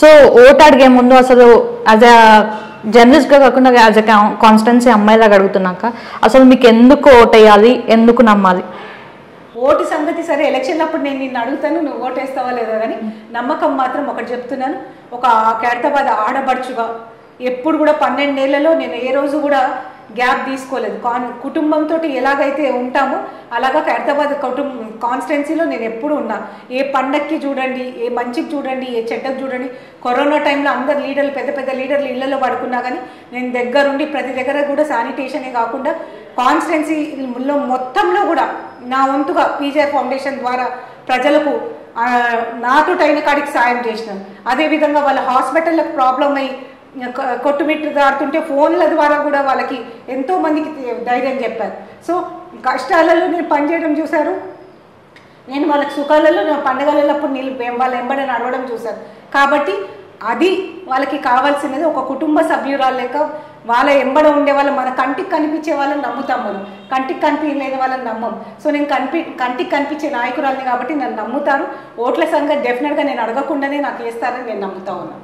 So vote అడిగే ముందు అసలు యాజ్ అ జర్నలిస్ట్గా కాకుండా యాజ్ అ కాన్స్టెన్సీ అమ్మాయిలాగా అడుగుతున్నాక అసలు మీకు ఎందుకు ఓట్ వేయాలి, ఎందుకు నమ్మాలి? ఓటు సంగతి సరే, ఎలక్షన్ అప్పుడు నేను నిన్ను అడుగుతాను, నువ్వు ఓటు వేస్తావా లేదా, కానీ నమ్మకం మాత్రం ఒకటి చెప్తున్నాను, ఒక ఖైరతాబాద్ ఆడబడుచుగా ఎప్పుడు కూడా 12 ఏళ్లలో నేను ఏ రోజు కూడా గ్యాప్ తీసుకోలేదు. కుటుంబంతో ఎలాగైతే ఉంటామో అలాగా ఖైరతాబాద్ కాన్స్టిట్యున్సీలో నేను ఎప్పుడు ఉన్నా. ఏ పండక్కి చూడండి, ఏ మంచికి చూడండి, ఏ చెడ్డకు చూడండి. కరోనా టైంలో అందరు లీడర్లు, పెద్ద పెద్ద లీడర్లు ఇళ్లలో పడుకున్నా కానీ నేను దగ్గరుండి ప్రతి దగ్గర కూడా శానిటేషనే కాకుండా కాన్స్టిట్యున్సీలో మొత్తంలో కూడా నా వంతుగా పీజే ఫౌండేషన్ ద్వారా ప్రజలకు నాతోటైన కాడికి సాయం చేసినాను. అదేవిధంగా వాళ్ళ హాస్పిటళ్ళకు ప్రాబ్లం అయ్యి కొట్టుమిట్టు దారుతుంటే ఫోన్ల ద్వారా కూడా వాళ్ళకి ఎంతో మందికి ధైర్యం చెప్పారు. సో కష్టాలలో నేను పనిచేయడం చూశారు, నేను వాళ్ళకి సుఖాలలో నా పండగలలో అప్పుడు వాళ్ళ వెంబడి నడవడం చూశారు. కాబట్టి అది వాళ్ళకి కావాల్సినది, ఒక కుటుంబ సభ్యురాలు లేక వాళ్ళ వెంబడ ఉండే వాళ్ళ, మన కంటికి కనిపించే వాళ్ళని నమ్ముతాం, మనం కంటికి కనిపించలేని వాళ్ళని నమ్మం. సో నేను కంటికి కనిపించే నాయకురాలని కాబట్టి నన్ను నమ్ముతారు. ఓట్ల సంగతి డెఫినెట్గా నేను అడగకుండానే నాకు వేస్తారని నేను నమ్ముతా ఉన్నాను.